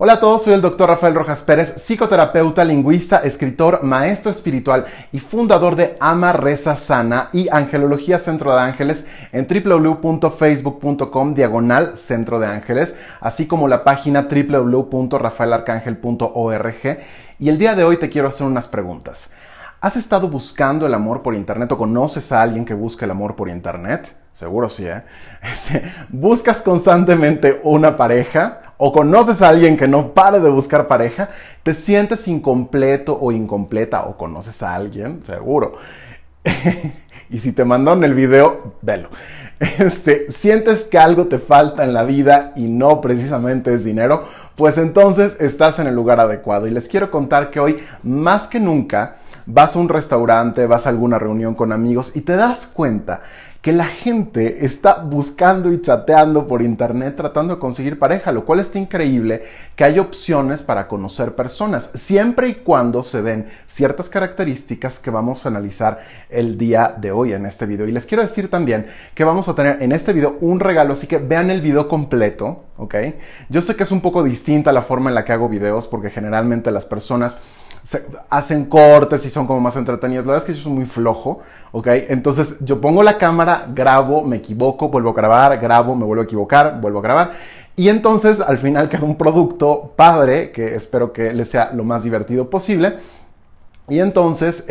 Hola a todos, soy el Dr. Rafael Rojas Pérez, psicoterapeuta, lingüista, escritor, maestro espiritual y fundador de Ama, Reza, Sana y Angelología Centro de Ángeles en www.facebook.com/Centro de Ángeles, así como la página www.rafaelarcángel.org. Y el día de hoy te quiero hacer unas preguntas. ¿Has estado buscando el amor por internet o conoces a alguien que busca el amor por internet? Seguro sí, ¿eh? ¿Buscas constantemente una pareja? ¿O conoces a alguien que no pare de buscar pareja? ¿Te sientes incompleto o incompleta? ¿O conoces a alguien? Seguro. Y si te mandaron el video, velo. ¿Sientes que algo te falta en la vida y no precisamente es dinero? Pues entonces estás en el lugar adecuado. Y les quiero contar que hoy, más que nunca, vas a un restaurante, vas a alguna reunión con amigos y te das cuenta que la gente está buscando y chateando por internet tratando de conseguir pareja, lo cual está increíble que hay opciones para conocer personas, siempre y cuando se den ciertas características que vamos a analizar el día de hoy en este video. Y les quiero decir también que vamos a tener en este video un regalo, así que vean el video completo, ¿ok? Yo sé que es un poco distinta la forma en la que hago videos porque generalmente las personas hacen cortes y son como más entretenidos. La verdad es que yo soy muy flojo, ¿ok? Entonces yo pongo la cámara, grabo, me equivoco, vuelvo a grabar, grabo, me vuelvo a equivocar, vuelvo a grabar. Y entonces al final queda un producto padre que espero que les sea lo más divertido posible. Y entonces,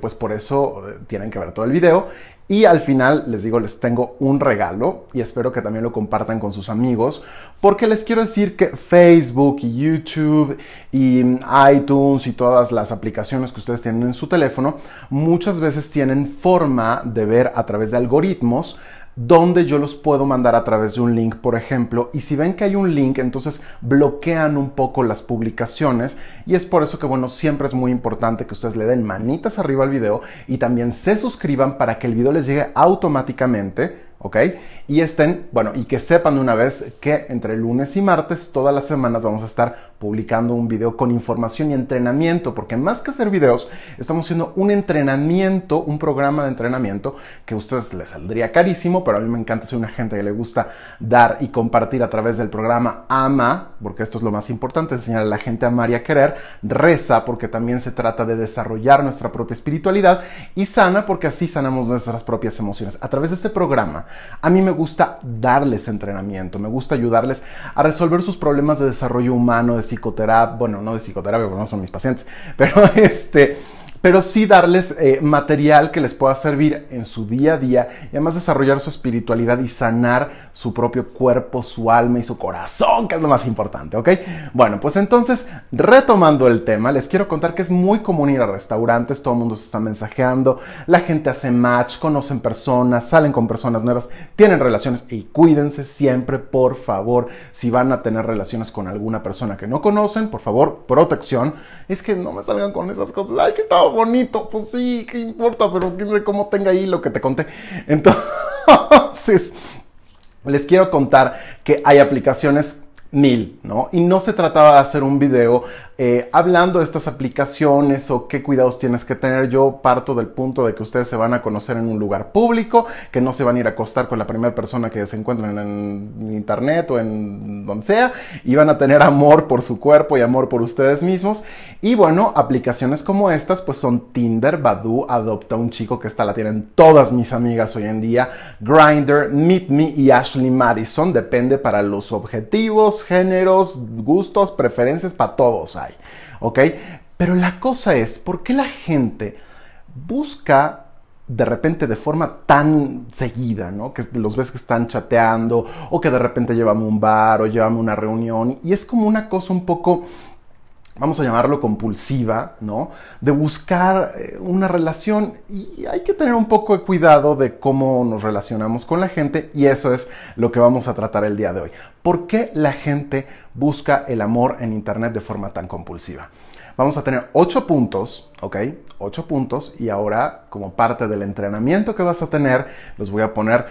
pues por eso tienen que ver todo el video. Y al final, les digo, les tengo un regalo y espero que también lo compartan con sus amigos, porque les quiero decir que Facebook y YouTube y iTunes y todas las aplicaciones que ustedes tienen en su teléfono muchas veces tienen forma de ver a través de algoritmos donde yo los puedo mandar a través de un link, por ejemplo, y si ven que hay un link, entonces bloquean un poco las publicaciones y es por eso que, bueno, siempre es muy importante que ustedes le den manitas arriba al video y también se suscriban para que el video les llegue automáticamente, ¿ok? Y estén, bueno, y que sepan de una vez que entre lunes y martes todas las semanas vamos a estar publicando un video con información y entrenamiento, porque más que hacer videos, estamos haciendo un entrenamiento, un programa de entrenamiento que a ustedes les saldría carísimo, pero a mí me encanta, soy una gente que le gusta dar y compartir a través del programa Ama, porque esto es lo más importante, enseñar a la gente a amar y a querer, Reza, porque también se trata de desarrollar nuestra propia espiritualidad, y Sana, porque así sanamos nuestras propias emociones. A través de este programa, a mí me gusta darles entrenamiento, me gusta ayudarles a resolver sus problemas de desarrollo humano, de psicoterapia, bueno, no de psicoterapia porque no son mis pacientes, pero pero sí darles material que les pueda servir en su día a día y además desarrollar su espiritualidad y sanar su propio cuerpo, su alma y su corazón, que es lo más importante, ¿ok? Bueno, pues entonces, retomando el tema, les quiero contar que es muy común ir a restaurantes, todo el mundo se está mensajeando, la gente hace match, conocen personas, salen con personas nuevas, tienen relaciones y cuídense siempre, por favor, si van a tener relaciones con alguna persona que no conocen, por favor, protección. Es que no me salgan con esas cosas, ay, que estaba bonito, pues sí, qué importa, pero quién sabe cómo tenga ahí lo que te conté. Entonces, les quiero contar que hay aplicaciones mil, ¿no? Y no se trataba de hacer un video hablando de estas aplicaciones o qué cuidados tienes que tener. Yo parto del punto de que ustedes se van a conocer en un lugar público, que no se van a ir a acostar con la primera persona que se encuentren en internet o en donde sea, y van a tener amor por su cuerpo y amor por ustedes mismos. Y bueno, aplicaciones como estas pues son Tinder, Badoo, Adopta un Chico, que esta la tienen todas mis amigas hoy en día, Grindr, Meet Me y Ashley Madison, depende para los objetivos, géneros, gustos, preferencias, para todos hay, ¿ok? Pero la cosa es, ¿por qué la gente busca de repente de forma tan seguida, ¿no? Que los ves que están chateando o que de repente llevamos un bar o llevamos una reunión y es como una cosa un poco, vamos a llamarlo compulsiva, ¿no? De buscar una relación y hay que tener un poco de cuidado de cómo nos relacionamos con la gente y eso es lo que vamos a tratar el día de hoy. ¿Por qué la gente busca el amor en internet de forma tan compulsiva? Vamos a tener 8 puntos, ¿ok? 8 puntos y ahora como parte del entrenamiento que vas a tener los voy a poner.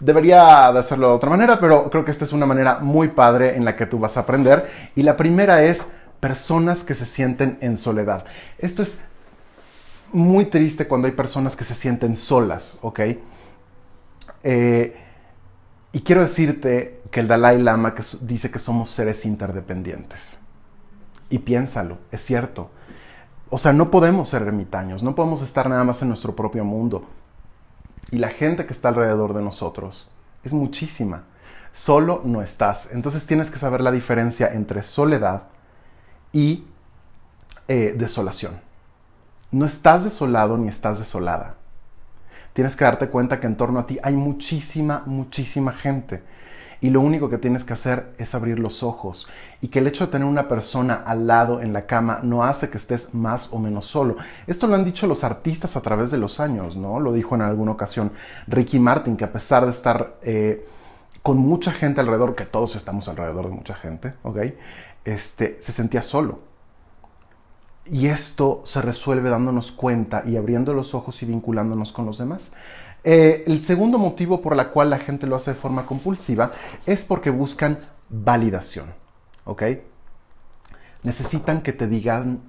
Debería de hacerlo de otra manera, pero creo que esta es una manera muy padre en la que tú vas a aprender y la primera es personas que se sienten en soledad. Esto es muy triste cuando hay personas que se sienten solas, ¿ok? Y quiero decirte que el Dalai Lama dice que somos seres interdependientes. Y piénsalo, es cierto. O sea, no podemos ser ermitaños, no podemos estar nada más en nuestro propio mundo. Y la gente que está alrededor de nosotros es muchísima. Solo no estás. Entonces tienes que saber la diferencia entre soledad y desolación. No estás desolado ni estás desolada. Tienes que darte cuenta que en torno a ti hay muchísima, muchísima gente. Y lo único que tienes que hacer es abrir los ojos. Y que el hecho de tener una persona al lado en la cama no hace que estés más o menos solo. Esto lo han dicho los artistas a través de los años, ¿no? Lo dijo en alguna ocasión Ricky Martin, que a pesar de estar con mucha gente alrededor, que todos estamos alrededor de mucha gente, ¿ok? Se sentía solo. Y esto se resuelve dándonos cuenta y abriendo los ojos y vinculándonos con los demás. El segundo motivo por el cual la gente lo hace de forma compulsiva es porque buscan validación, ¿ok? Necesitan que te digan,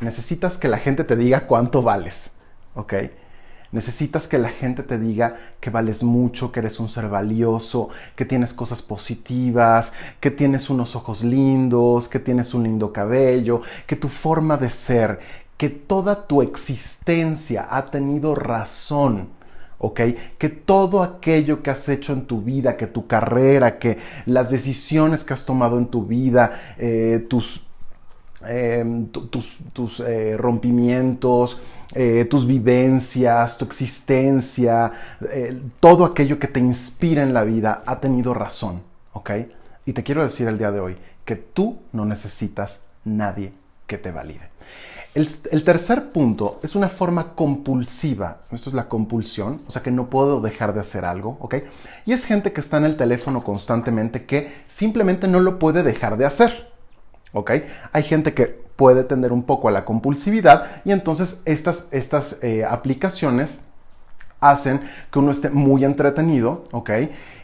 necesitas que la gente te diga cuánto vales, ¿ok? Necesitas que la gente te diga que vales mucho, que eres un ser valioso, que tienes cosas positivas, que tienes unos ojos lindos, que tienes un lindo cabello, que tu forma de ser, que toda tu existencia ha tenido razón, ¿ok? Que todo aquello que has hecho en tu vida, que tu carrera, que las decisiones que has tomado en tu vida, tus rompimientos, tus vivencias, tu existencia, todo aquello que te inspira en la vida ha tenido razón, ¿ok? Y te quiero decir el día de hoy que tú no necesitas nadie que te valide. El tercer punto es una forma compulsiva. Esto es la compulsión, o sea que no puedo dejar de hacer algo, ¿ok? Y es gente que está en el teléfono constantemente que simplemente no lo puede dejar de hacer, ¿ok? Hay gente que puede tender un poco a la compulsividad y entonces estas aplicaciones hacen que uno esté muy entretenido, ¿ok?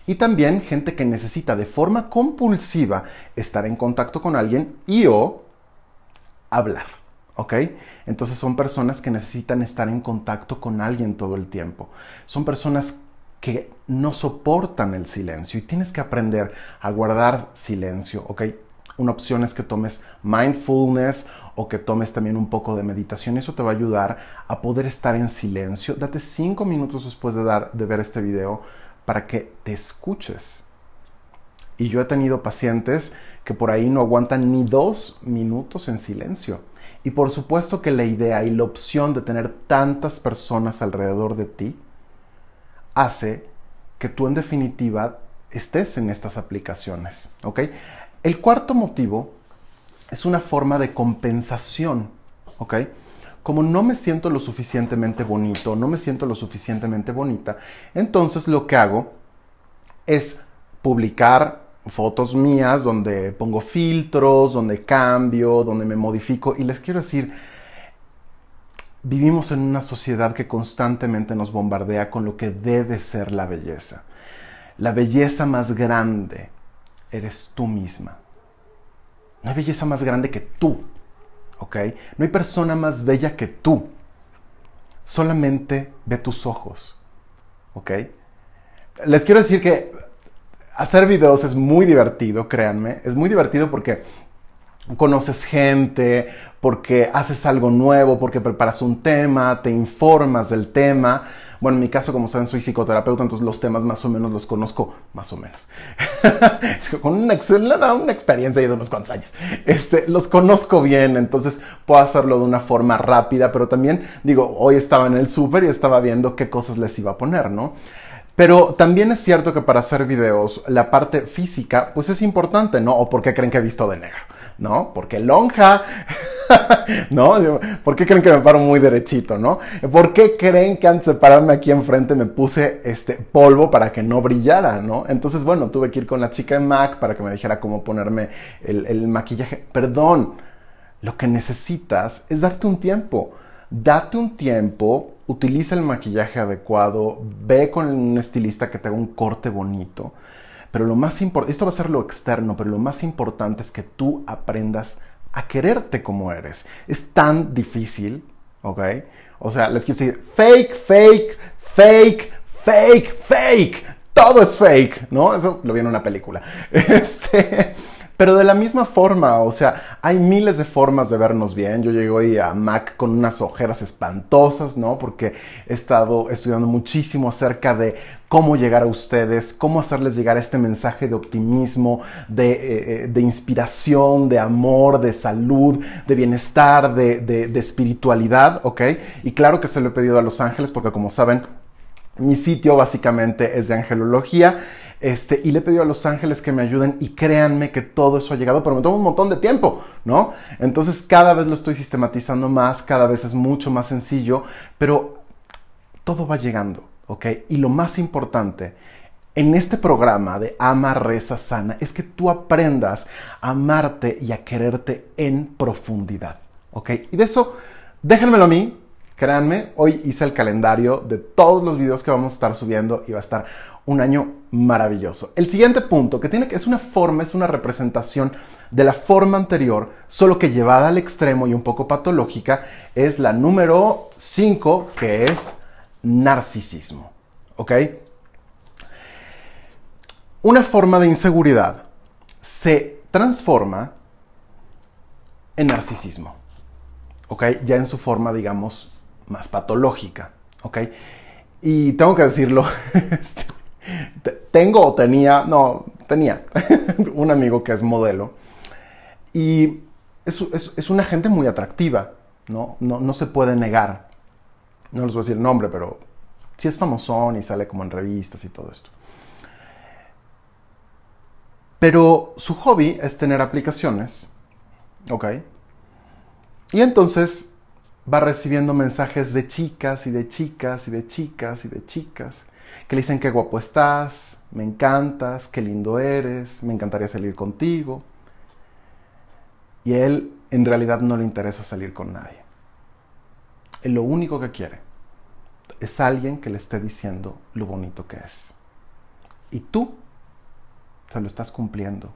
Y también gente que necesita de forma compulsiva estar en contacto con alguien y o hablar. ¿Ok? Entonces son personas que necesitan estar en contacto con alguien todo el tiempo. Son personas que no soportan el silencio y tienes que aprender a guardar silencio. ¿Ok? Una opción es que tomes mindfulness o que tomes también un poco de meditación. Eso te va a ayudar a poder estar en silencio. Date 5 minutos después de ver este video para que te escuches. Y yo he tenido pacientes que por ahí no aguantan ni 2 minutos en silencio. Y por supuesto que la idea y la opción de tener tantas personas alrededor de ti hace que tú en definitiva estés en estas aplicaciones, ¿ok? El cuarto motivo es una forma de compensación, ¿ok? Como no me siento lo suficientemente bonito, no me siento lo suficientemente bonita, entonces lo que hago es publicar fotos mías donde pongo filtros, donde cambio, donde me modifico. Y les quiero decir, vivimos en una sociedad que constantemente nos bombardea con lo que debe ser la belleza. La belleza más grande eres tú misma. No hay belleza más grande que tú, ¿ok? No hay persona más bella que tú. Solamente ve tus ojos, ¿ok? Les quiero decir que hacer videos es muy divertido, créanme. Es muy divertido porque conoces gente, porque haces algo nuevo, porque preparas un tema, te informas del tema. Bueno, en mi caso, como saben, soy psicoterapeuta, entonces los temas más o menos los conozco, más o menos. Con una experiencia de unos cuantos años. Los conozco bien, entonces puedo hacerlo de una forma rápida, pero también, digo, hoy estaba en el súper y estaba viendo qué cosas les iba a poner, ¿no? Pero también es cierto que para hacer videos la parte física pues es importante, ¿no? ¿O por qué creen que he visto de negro? ¿No? Porque lonja, ¿no? ¿Por qué creen que me paro muy derechito, no? ¿Por qué creen que antes de pararme aquí enfrente me puse polvo para que no brillara, no? Entonces, bueno, tuve que ir con la chica de MAC para que me dijera cómo ponerme el maquillaje. Perdón, lo que necesitas es darte un tiempo. Date un tiempo, utiliza el maquillaje adecuado, ve con un estilista que te haga un corte bonito. Pero lo más importante, esto va a ser lo externo, pero lo más importante es que tú aprendas a quererte como eres. Es tan difícil, ¿ok? O sea, les quiero decir, fake, fake, fake, fake, fake. todo es fake, ¿no? Eso lo vi en una película. Pero de la misma forma, o sea, hay miles de formas de vernos bien. Yo llegué hoy a MAC con unas ojeras espantosas, ¿no? Porque he estado estudiando muchísimo acerca de cómo llegar a ustedes, cómo hacerles llegar este mensaje de optimismo, de inspiración, de amor, de salud, de bienestar, de espiritualidad, ¿ok? Y claro que se lo he pedido a los ángeles porque, como saben, mi sitio básicamente es de angelología. Y le he pedido a los ángeles que me ayuden y créanme que todo eso ha llegado, pero me toma un montón de tiempo, ¿no? Entonces cada vez lo estoy sistematizando más, cada vez es mucho más sencillo, pero todo va llegando, ¿ok? Y lo más importante en este programa de Ama, Reza, Sana es que tú aprendas a amarte y a quererte en profundidad, ¿ok? Y de eso, déjenmelo a mí. Créanme, hoy hice el calendario de todos los videos que vamos a estar subiendo y va a estar un año maravilloso. El siguiente punto que tiene que es una forma, es una representación de la forma anterior, solo que llevada al extremo y un poco patológica, es la número 5, que es narcisismo. ¿Ok? Una forma de inseguridad se transforma en narcisismo. ¿Ok? Ya en su forma, digamos, más patológica, ¿ok? Y tengo que decirlo, tenía un amigo que es modelo y es una gente muy atractiva, ¿no? No se puede negar, no les voy a decir el nombre, pero sí es famosón y sale como en revistas y todo esto. Pero su hobby es tener aplicaciones, ¿ok? Y entonces va recibiendo mensajes de chicas y de chicas y de chicas y de chicas que le dicen qué guapo estás, me encantas, qué lindo eres, me encantaría salir contigo. Y a él en realidad no le interesa salir con nadie. Él lo único que quiere es alguien que le esté diciendo lo bonito que es. Y tú se lo estás cumpliendo.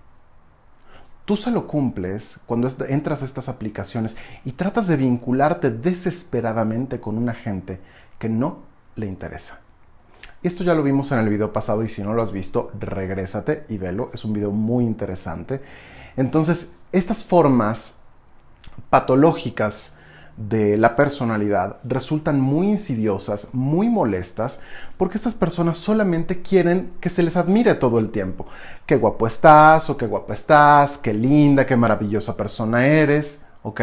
Tú se lo cumples cuando entras a estas aplicaciones y tratas de vincularte desesperadamente con una gente que no le interesa. Esto ya lo vimos en el video pasado y si no lo has visto, regrésate y velo. Es un video muy interesante. Entonces, estas formas patológicas de la personalidad resultan muy insidiosas, muy molestas, porque estas personas solamente quieren que se les admire todo el tiempo. Qué guapo estás, o qué guapa estás, qué linda, qué maravillosa persona eres, ¿ok?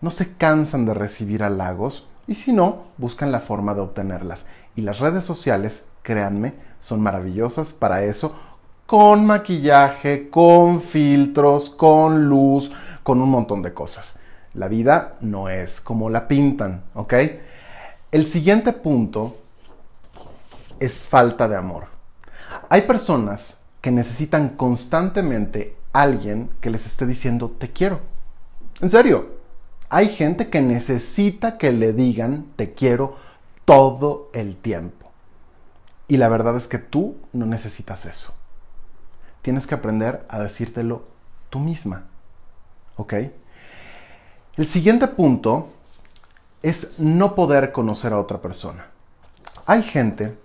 No se cansan de recibir halagos y si no, buscan la forma de obtenerlas. Y las redes sociales, créanme, son maravillosas para eso, con maquillaje, con filtros, con luz, con un montón de cosas. La vida no es como la pintan, ¿ok? El siguiente punto es falta de amor. Hay personas que necesitan constantemente alguien que les esté diciendo te quiero. En serio, hay gente que necesita que le digan te quiero todo el tiempo. Y la verdad es que tú no necesitas eso. Tienes que aprender a decírtelo tú misma, ¿ok? El siguiente punto es no poder conocer a otra persona. Hay gente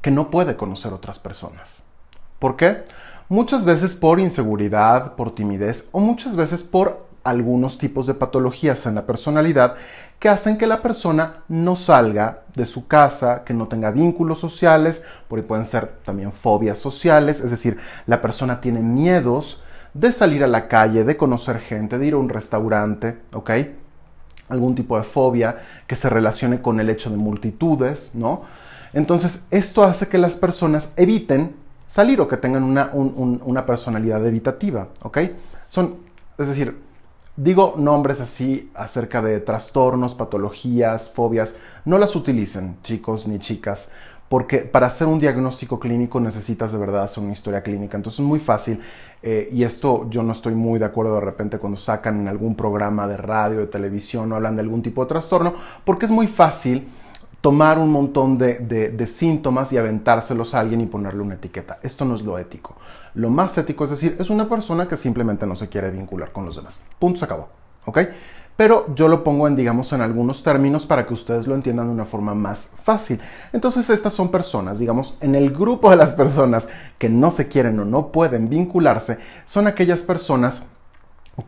que no puede conocer otras personas. ¿Por qué? Muchas veces por inseguridad, por timidez o muchas veces por algunos tipos de patologías en la personalidad que hacen que la persona no salga de su casa, que no tenga vínculos sociales, porque pueden ser también fobias sociales, es decir, la persona tiene miedos de salir a la calle, de conocer gente, de ir a un restaurante, ¿ok? Algún tipo de fobia que se relacione con el hecho de multitudes, ¿no? Entonces, esto hace que las personas eviten salir o que tengan una personalidad evitativa, ¿ok? Es decir, digo nombres así acerca de trastornos, patologías, fobias. No las utilicen, chicos ni chicas, porque para hacer un diagnóstico clínico necesitas de verdad hacer una historia clínica. Entonces es muy fácil, y esto yo no estoy muy de acuerdo de repente cuando sacan en algún programa de radio, de televisión o hablan de algún tipo de trastorno, porque es muy fácil tomar un montón de síntomas y aventárselos a alguien y ponerle una etiqueta. Esto no es lo ético. Lo más ético es decir, es una persona que simplemente no se quiere vincular con los demás. Punto, se acabó. ¿Ok? pero yo lo pongo en, digamos, en algunos términos para que ustedes lo entiendan de una forma más fácil. Entonces estas son personas, digamos, en el grupo de las personas que no se quieren o no pueden vincularse, son aquellas personas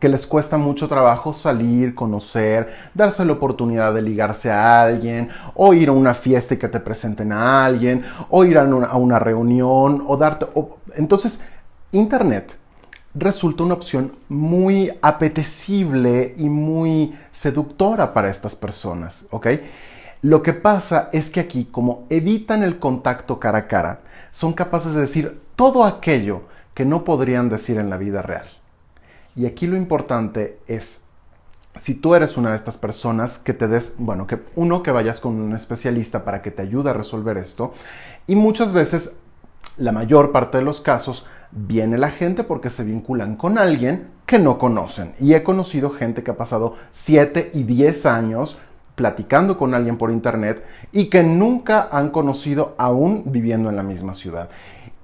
que les cuesta mucho trabajo salir, conocer, darse la oportunidad de ligarse a alguien, o ir a una fiesta y que te presenten a alguien, o ir a una reunión, o darte... Entonces, Internet resulta una opción muy apetecible y muy seductora para estas personas, ¿ok? Lo que pasa es que aquí, como evitan el contacto cara a cara, son capaces de decir todo aquello que no podrían decir en la vida real. Y aquí lo importante es, si tú eres una de estas personas, que te des, bueno, que vayas con un especialista para que te ayude a resolver esto. Y muchas veces, la mayor parte de los casos, viene la gente porque se vinculan con alguien que no conocen. Y he conocido gente que ha pasado 7 y 10 años platicando con alguien por internet y que nunca han conocido aún viviendo en la misma ciudad.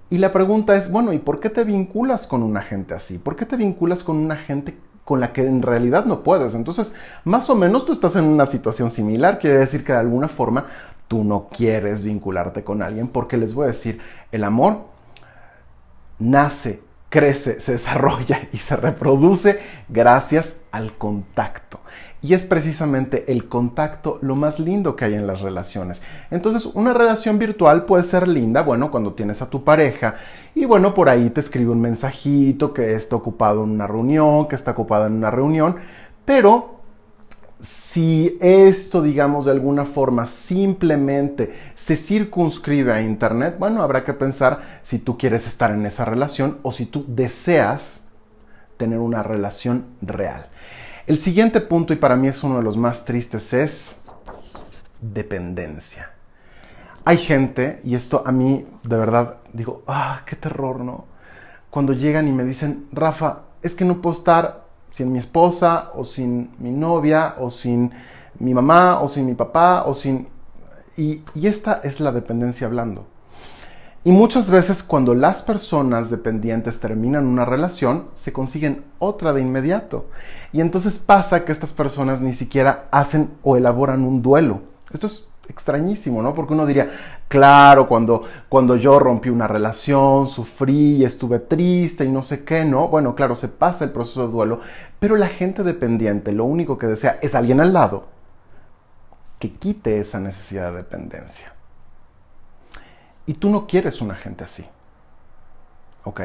Y la pregunta es, bueno, ¿y por qué te vinculas con una gente así? ¿Por qué te vinculas con una gente con la que en realidad no puedes? Entonces, más o menos tú estás en una situación similar. Quiere decir que de alguna forma tú no quieres vincularte con alguien, porque les voy a decir, el amor nace, crece, se desarrolla y se reproduce gracias al contacto. Y es precisamente el contacto lo más lindo que hay en las relaciones. Entonces, una relación virtual puede ser linda, bueno, cuando tienes a tu pareja y, bueno, por ahí te escribe un mensajito que está ocupado en una reunión, pero si esto, digamos, de alguna forma simplemente se circunscribe a internet, bueno, habrá que pensar si tú quieres estar en esa relación o si tú deseas tener una relación real. El siguiente punto, y para mí es uno de los más tristes, es dependencia. Hay gente, y esto a mí de verdad digo, ¡ah, qué terror!, ¿no? Cuando llegan y me dicen, Rafa, es que no puedo estar sin mi esposa, o sin mi novia, o sin mi mamá, o sin mi papá, o sin... Y esta es la dependencia hablando. Y muchas veces cuando las personas dependientes terminan una relación, se consiguen otra de inmediato. Y entonces pasa que estas personas ni siquiera hacen o elaboran un duelo. Esto es extrañísimo, ¿no? Porque uno diría, claro, cuando yo rompí una relación, sufrí y estuve triste y no sé qué, ¿no? Bueno, claro, se pasa el proceso de duelo, pero la gente dependiente lo único que desea es alguien al lado que quite esa necesidad de dependencia. Y tú no quieres una gente así, ¿ok?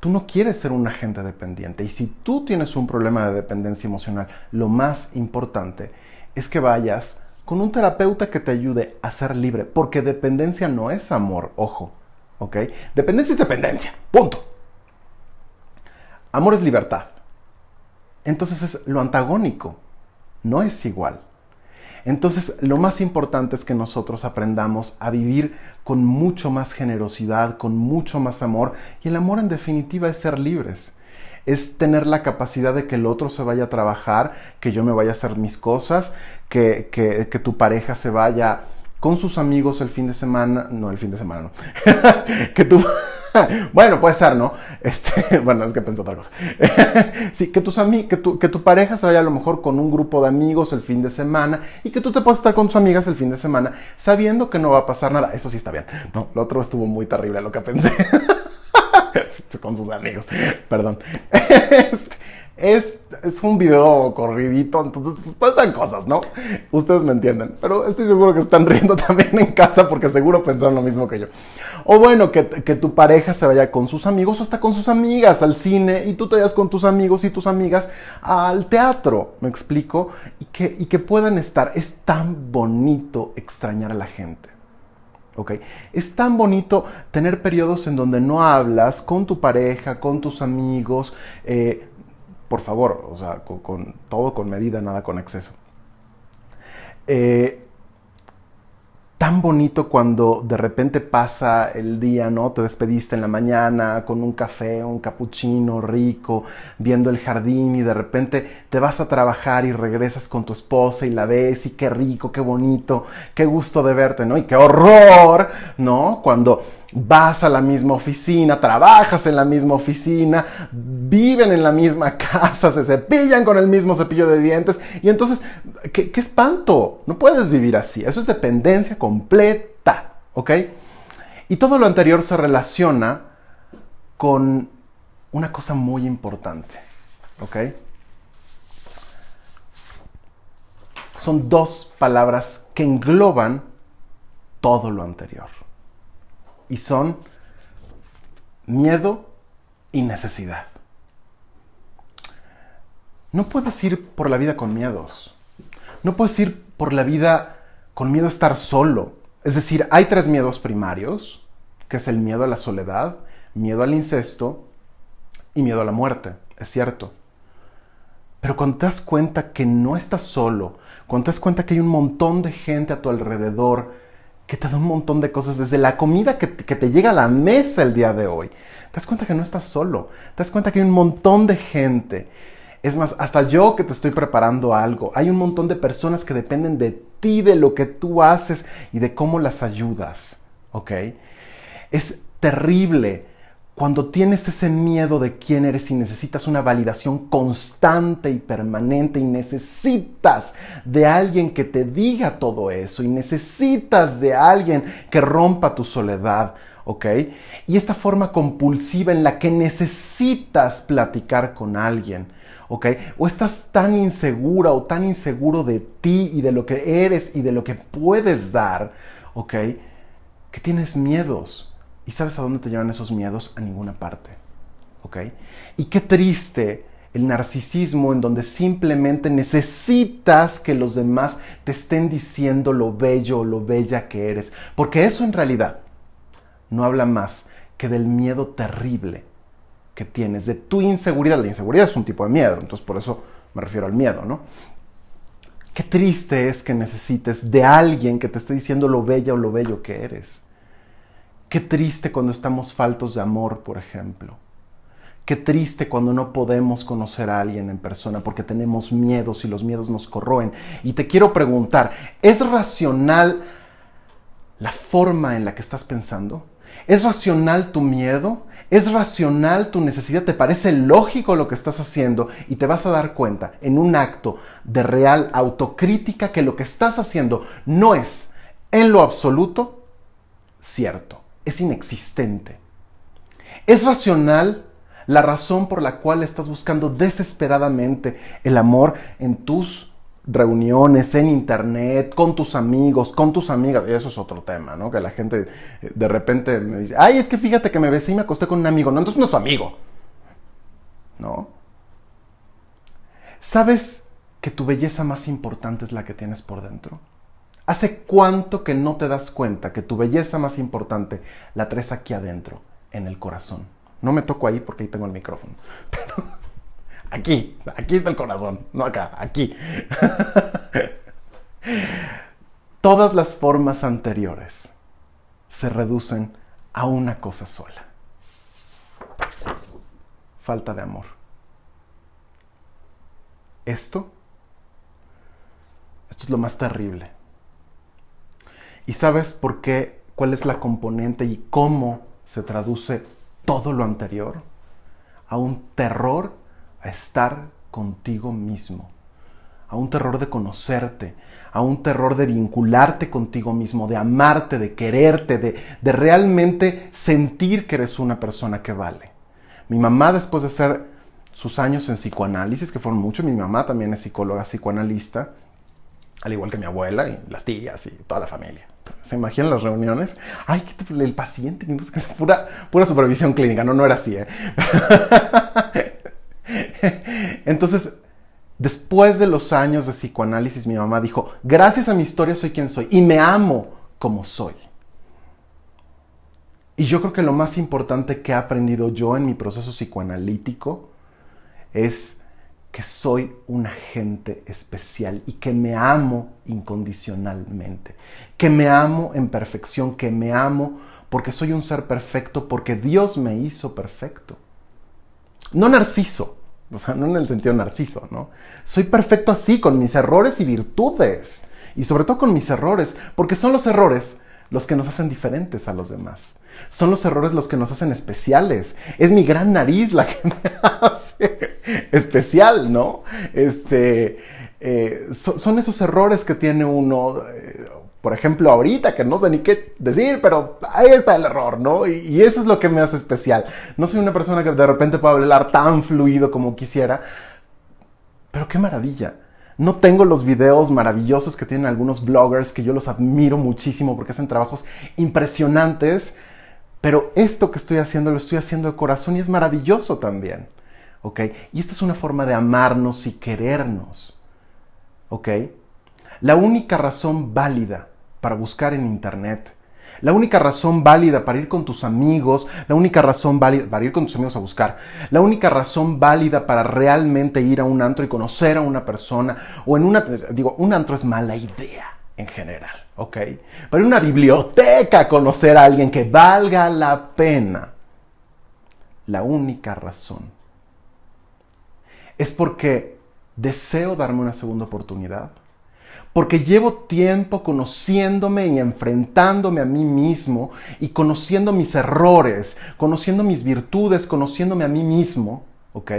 Tú no quieres ser una gente dependiente. Y si tú tienes un problema de dependencia emocional, lo más importante es que vayas con un terapeuta que te ayude a ser libre, porque dependencia no es amor, ojo, ¿ok? Dependencia es dependencia, punto. Amor es libertad. Entonces es lo antagónico, no es igual. Entonces, lo más importante es que nosotros aprendamos a vivir con mucho más generosidad, con mucho más amor. Y el amor, en definitiva, es ser libres. Es tener la capacidad de que el otro se vaya a trabajar, que yo me vaya a hacer mis cosas, que tu pareja se vaya con sus amigos el fin de semana. No, el fin de semana no. Que tú... Bueno, puede ser, ¿no? Bueno, es que pensé otra cosa. Sí, que tu pareja se vaya a lo mejor con un grupo de amigos el fin de semana y que tú te puedas estar con tus amigas el fin de semana sabiendo que no va a pasar nada. Eso sí está bien. No, lo otro estuvo muy terrible lo que pensé. Con sus amigos. Perdón. Es un video corridito, entonces pues, pasan cosas, ¿no? Ustedes me entienden, pero estoy seguro que están riendo también en casa porque seguro pensaron lo mismo que yo. O bueno, que tu pareja se vaya con sus amigos o hasta con sus amigas al cine y tú te vayas con tus amigos y tus amigas al teatro, ¿me explico? Y que puedan estar. Es tan bonito extrañar a la gente. Okay. Es tan bonito tener periodos en donde no hablas con tu pareja, con tus amigos, por favor, o sea, con todo con medida, nada con exceso. Tan bonito cuando de repente pasa el día, ¿no? Te despediste en la mañana con un café, un cappuccino rico, viendo el jardín y de repente te vas a trabajar y regresas con tu esposa y la ves y qué rico, qué bonito, qué gusto de verte, ¿no? Y qué horror, ¿no? Cuando vas a la misma oficina, trabajas en la misma oficina, viven en la misma casa, se cepillan con el mismo cepillo de dientes y entonces, ¿qué espanto? No puedes vivir así, eso es dependencia completa, ¿ok? Y todo lo anterior se relaciona con una cosa muy importante, ¿ok? Son dos palabras que engloban todo lo anterior. Y son miedo y necesidad. No puedes ir por la vida con miedos. No puedes ir por la vida con miedo a estar solo. Es decir, hay tres miedos primarios, que es el miedo a la soledad, miedo al incesto y miedo a la muerte. Es cierto. Pero cuando te das cuenta que no estás solo, cuando te das cuenta que hay un montón de gente a tu alrededor que te da un montón de cosas, desde la comida que te llega a la mesa el día de hoy, te das cuenta que no estás solo, te das cuenta que hay un montón de gente. Es más, hasta yo que te estoy preparando algo, hay un montón de personas que dependen de ti, de lo que tú haces y de cómo las ayudas, ¿ok? Es terrible cuando tienes ese miedo de quién eres y necesitas una validación constante y permanente y necesitas de alguien que te diga todo eso y necesitas de alguien que rompa tu soledad, ¿ok? Y esta forma compulsiva en la que necesitas platicar con alguien, ¿ok? O estás tan insegura o tan inseguro de ti y de lo que eres y de lo que puedes dar, ¿ok? Que tienes miedos. ¿Y sabes a dónde te llevan esos miedos? A ninguna parte, ¿ok? Y qué triste el narcisismo en donde simplemente necesitas que los demás te estén diciendo lo bello o lo bella que eres. Porque eso en realidad no habla más que del miedo terrible que tienes, de tu inseguridad. La inseguridad es un tipo de miedo, entonces por eso me refiero al miedo, ¿no? Qué triste es que necesites de alguien que te esté diciendo lo bella o lo bello que eres. Qué triste cuando estamos faltos de amor, por ejemplo. Qué triste cuando no podemos conocer a alguien en persona porque tenemos miedos y los miedos nos corroen. Y te quiero preguntar, ¿es racional la forma en la que estás pensando? ¿Es racional tu miedo? ¿Es racional tu necesidad? ¿Te parece lógico lo que estás haciendo? Y te vas a dar cuenta en un acto de real autocrítica que lo que estás haciendo no es en lo absoluto cierto. Es inexistente. ¿Es racional la razón por la cual estás buscando desesperadamente el amor en tus reuniones, en internet, con tus amigos, con tus amigas? Y eso es otro tema, ¿no? Que la gente de repente me dice, ay, es que fíjate que me besé y me acosté con un amigo. No, entonces no es tu amigo, ¿no? ¿Sabes que tu belleza más importante es la que tienes por dentro? ¿Hace cuánto que no te das cuenta que tu belleza más importante la traes aquí adentro, en el corazón? No me toco ahí porque ahí tengo el micrófono. Pero aquí está el corazón, no acá, aquí. Todas las formas anteriores se reducen a una cosa sola. Falta de amor. Esto es lo más terrible. ¿Y sabes por qué? ¿Cuál es la componente y cómo se traduce todo lo anterior? A un terror a estar contigo mismo, a un terror de conocerte, a un terror de vincularte contigo mismo, de amarte, de quererte, de realmente sentir que eres una persona que vale. Mi mamá, después de hacer sus años en psicoanálisis, que fueron muchos, mi mamá también es psicóloga, psicoanalista, al igual que mi abuela y las tías y toda la familia. ¿Se imaginan las reuniones? Ay, el paciente, pura supervisión clínica. No era así, ¿eh? Entonces, después de los años de psicoanálisis, mi mamá dijo, gracias a mi historia soy quien soy y me amo como soy. Y yo creo que lo más importante que he aprendido yo en mi proceso psicoanalítico es que soy un agente especial y que me amo incondicionalmente, que me amo en perfección, que me amo porque soy un ser perfecto, porque Dios me hizo perfecto. No narciso, o sea, no en el sentido narciso, ¿no? Soy perfecto así, con mis errores y virtudes, y sobre todo con mis errores, porque son los errores los que nos hacen diferentes a los demás. Son los errores los que nos hacen especiales. Es mi gran nariz la que me hace especial, ¿no? Son esos errores que tiene uno. Por ejemplo, ahorita que no sé ni qué decir, pero ahí está el error, ¿no? Y eso es lo que me hace especial. No soy una persona que de repente pueda hablar tan fluido como quisiera, pero qué maravilla. No tengo los videos maravillosos que tienen algunos bloggers que yo los admiro muchísimo porque hacen trabajos impresionantes, pero esto que estoy haciendo lo estoy haciendo de corazón y es maravilloso también, ¿ok? Y esta es una forma de amarnos y querernos, ¿ok? La única razón válida para buscar en internet, la única razón válida para ir con tus amigos, la única razón válida para ir con tus amigos a buscar, la única razón válida para realmente ir a un antro y conocer a una persona, o en una, digo, un antro es mala idea en general, ¿ok? Pero en una biblioteca conocer a alguien que valga la pena, la única razón es porque deseo darme una segunda oportunidad. Porque llevo tiempo conociéndome y enfrentándome a mí mismo y conociendo mis errores, conociendo mis virtudes, conociéndome a mí mismo, ¿ok?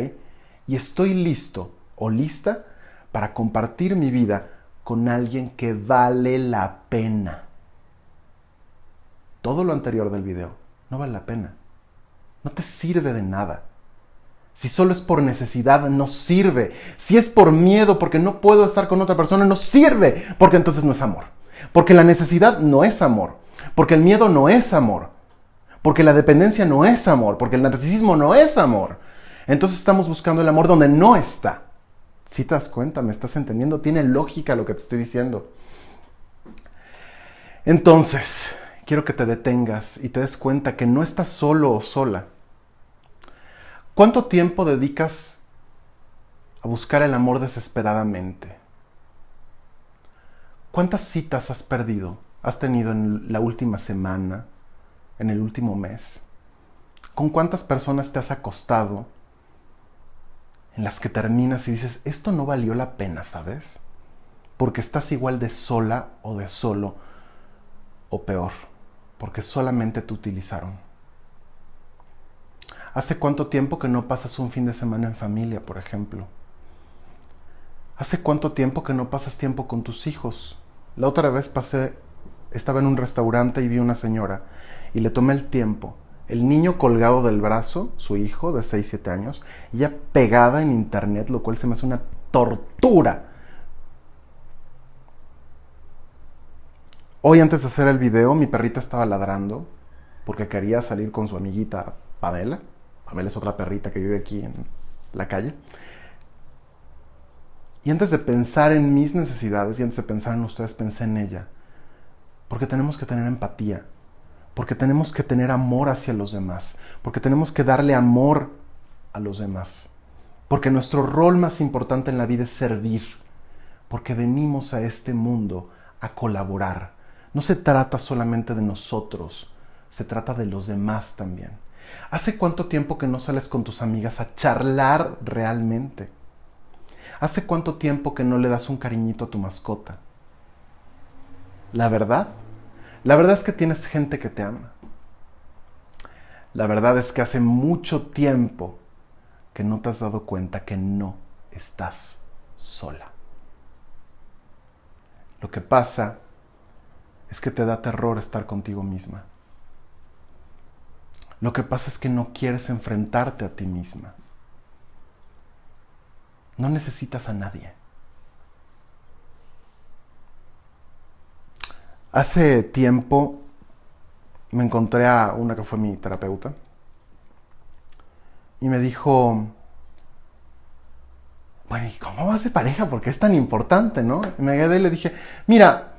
Y estoy listo o lista para compartir mi vida con alguien que vale la pena. Todo lo anterior del video no vale la pena. No te sirve de nada. Si solo es por necesidad, no sirve. Si es por miedo, porque no puedo estar con otra persona, no sirve. Porque entonces no es amor. Porque la necesidad no es amor. Porque el miedo no es amor. Porque la dependencia no es amor. Porque el narcisismo no es amor. Entonces estamos buscando el amor donde no está. Si te das cuenta, me estás entendiendo. Tiene lógica lo que te estoy diciendo. Entonces, quiero que te detengas y te des cuenta que no estás solo o sola. ¿Cuánto tiempo dedicas a buscar el amor desesperadamente? ¿Cuántas citas has perdido? ¿Has tenido en la última semana? ¿En el último mes? ¿Con cuántas personas te has acostado en las que terminas y dices, esto no valió la pena, ¿sabes? Porque estás igual de sola o de solo, o peor, porque solamente te utilizaron. ¿Hace cuánto tiempo que no pasas un fin de semana en familia, por ejemplo? ¿Hace cuánto tiempo que no pasas tiempo con tus hijos? La otra vez estaba en un restaurante y vi una señora y le tomé el tiempo. El niño colgado del brazo, su hijo de 6-7 años, ella pegada en internet, lo cual se me hace una tortura. Hoy antes de hacer el video, mi perrita estaba ladrando porque quería salir con su amiguita Pamela. Pamela es otra perrita que vive aquí en la calle. Y antes de pensar en mis necesidades y antes de pensar en ustedes, pensé en ella. Porque tenemos que tener empatía. Porque tenemos que tener amor hacia los demás. Porque tenemos que darle amor a los demás. Porque nuestro rol más importante en la vida es servir. Porque venimos a este mundo a colaborar. No se trata solamente de nosotros. Se trata de los demás también. ¿Hace cuánto tiempo que no sales con tus amigas a charlar realmente? ¿Hace cuánto tiempo que no le das un cariñito a tu mascota? La verdad es que tienes gente que te ama. La verdad es que hace mucho tiempo que no te has dado cuenta que no estás sola. Lo que pasa es que te da terror estar contigo misma. Lo que pasa es que no quieres enfrentarte a ti misma. No necesitas a nadie. Hace tiempo me encontré a una que fue mi terapeuta y me dijo, bueno, ¿y cómo vas de pareja? Porque es tan importante, ¿no? Y me quedé y le dije, mira,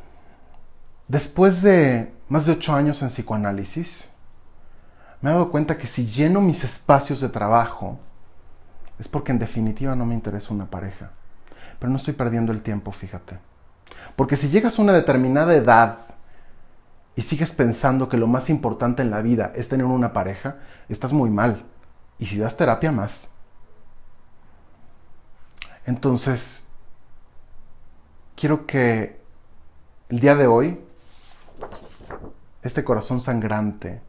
después de más de 8 años en psicoanálisis, me he dado cuenta que si lleno mis espacios de trabajo es porque en definitiva no me interesa una pareja. Pero no estoy perdiendo el tiempo, fíjate. Porque si llegas a una determinada edad y sigues pensando que lo más importante en la vida es tener una pareja, estás muy mal. Y si das terapia, más. Entonces, quiero que el día de hoy, este corazón sangrante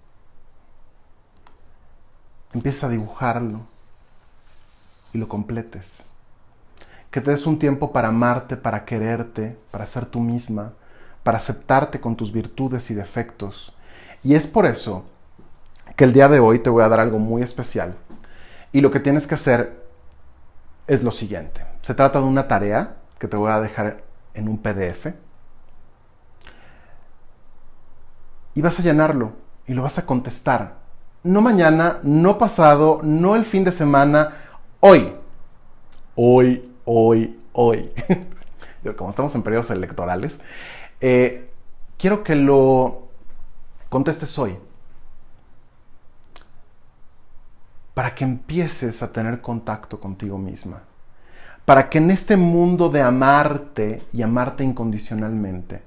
empieces a dibujarlo y lo completes. Que te des un tiempo para amarte, para quererte, para ser tú misma, para aceptarte con tus virtudes y defectos. Y es por eso que el día de hoy te voy a dar algo muy especial. Y lo que tienes que hacer es lo siguiente. Se trata de una tarea que te voy a dejar en un PDF. Y vas a llenarlo y lo vas a contestar. No mañana, no pasado, no el fin de semana, hoy. Hoy. Como estamos en periodos electorales, quiero que lo contestes hoy. Para que empieces a tener contacto contigo misma. Para que en este mundo de amarte y amarte incondicionalmente,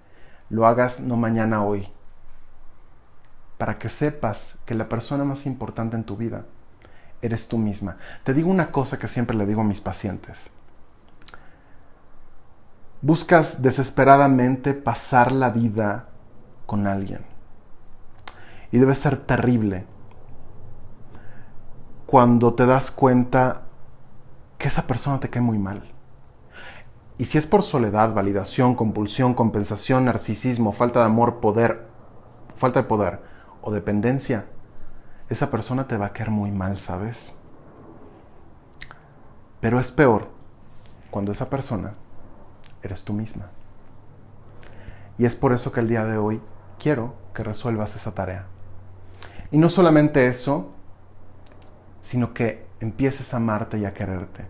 lo hagas no mañana, hoy. Para que sepas que la persona más importante en tu vida eres tú misma. Te digo una cosa que siempre le digo a mis pacientes. Buscas desesperadamente pasar la vida con alguien. Y debe ser terrible cuando te das cuenta que esa persona te cae muy mal. Y si es por soledad, validación, compulsión, compensación, narcisismo, falta de amor, falta de poder o dependencia, esa persona te va a caer muy mal, ¿sabes? Pero es peor cuando esa persona eres tú misma. Y es por eso que el día de hoy quiero que resuelvas esa tarea. Y no solamente eso, sino que empieces a amarte y a quererte.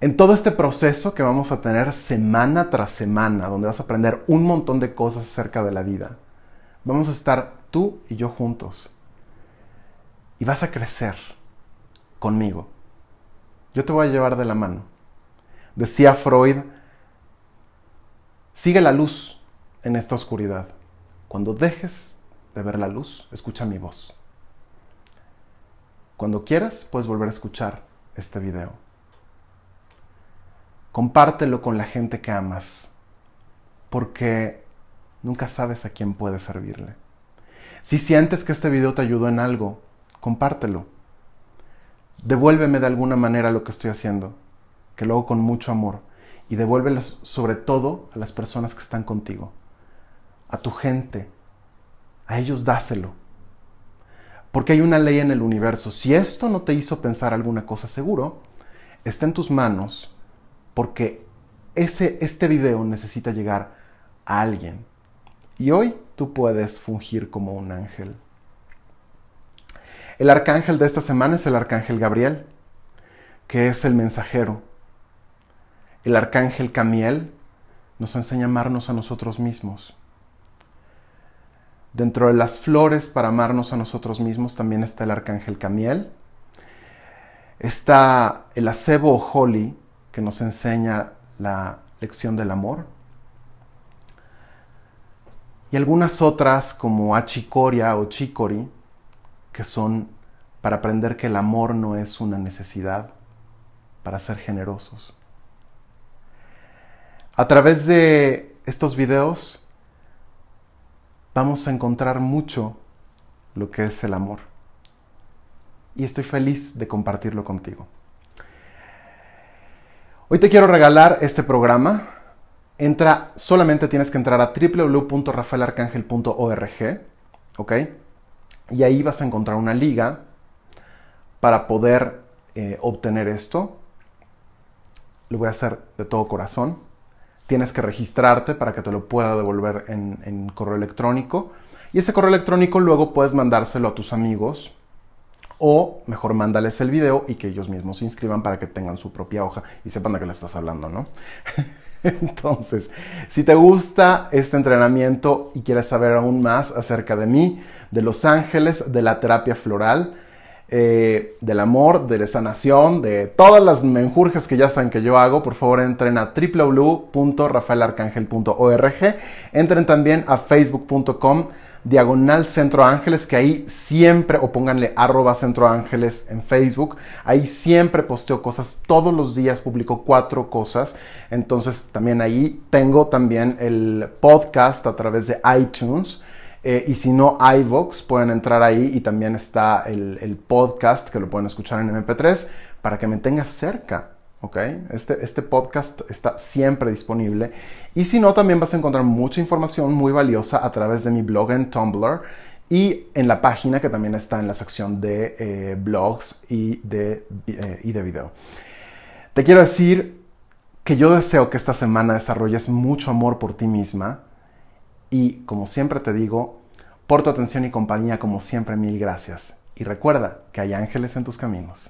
En todo este proceso que vamos a tener semana tras semana, donde vas a aprender un montón de cosas acerca de la vida, vamos a estar tú y yo juntos. Y vas a crecer conmigo. Yo te voy a llevar de la mano. Decía Freud, sigue la luz en esta oscuridad. Cuando dejes de ver la luz, escucha mi voz. Cuando quieras, puedes volver a escuchar este video. Compártelo con la gente que amas, porque nunca sabes a quién puede servirle. Si sientes que este video te ayudó en algo, compártelo. Devuélveme de alguna manera lo que estoy haciendo, que lo hago con mucho amor, y devuélvelo sobre todo a las personas que están contigo, a tu gente, a ellos dáselo. Porque hay una ley en el universo. Si esto no te hizo pensar alguna cosa, seguro, está en tus manos, porque este video necesita llegar a alguien. Y hoy tú puedes fungir como un ángel. El arcángel de esta semana es el arcángel Gabriel, que es el mensajero. El arcángel Chamuel nos enseña a amarnos a nosotros mismos. Dentro de las flores para amarnos a nosotros mismos también está el arcángel Chamuel. Está el acebo o holly, que nos enseña la lección del amor. Y algunas otras como achicoria o chicory, que son para aprender que el amor no es una necesidad, para ser generosos. A través de estos videos vamos a encontrar mucho lo que es el amor. Y estoy feliz de compartirlo contigo. Hoy te quiero regalar este programa. Solamente tienes que entrar a www.rafaelarcangel.org, ¿ok? Y ahí vas a encontrar una liga para poder obtener esto. Lo voy a hacer de todo corazón. Tienes que registrarte para que te lo pueda devolver en correo electrónico. Y ese correo electrónico luego puedes mandárselo a tus amigos. O mejor mándales el video y que ellos mismos se inscriban para que tengan su propia hoja y sepan de qué le estás hablando, ¿no? Entonces, si te gusta este entrenamiento y quieres saber aún más acerca de mí, de los ángeles, de la terapia floral, del amor, de la sanación, de todas las menjurjes que ya saben que yo hago, por favor entren a www.rafaelarcangel.org. Entren también a facebook.com/Centro Ángeles, que ahí siempre, o pónganle @Centro Ángeles en Facebook, ahí siempre posteo cosas, todos los días publico 4 cosas, entonces también ahí tengo también el podcast a través de iTunes, Y si no, iVoox, pueden entrar ahí y también está el podcast que lo pueden escuchar en MP3 para que me tengas cerca, ¿ok? Este podcast está siempre disponible. Y si no, también vas a encontrar mucha información muy valiosa a través de mi blog en Tumblr y en la página que también está en la sección de blogs y de video. Te quiero decir que yo deseo que esta semana desarrolles mucho amor por ti misma. Y, como siempre te digo, por tu atención y compañía, como siempre, mil gracias. Y recuerda que hay ángeles en tus caminos.